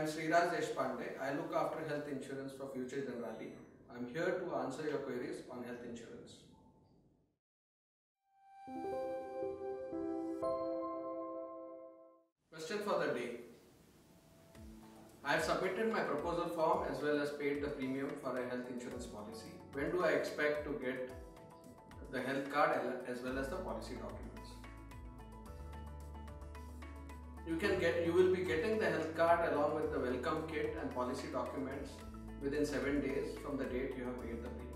I am Shreeraj Deshpande. I look after health insurance for Future Generali. I am here to answer your queries on health insurance. Question for the day. I have submitted my proposal form as well as paid the premium for a health insurance policy. When do I expect to get the health card as well as the policy documents? You will be getting the health card along with the welcome kit and policy documents within 7 days from the date you have paid the premium.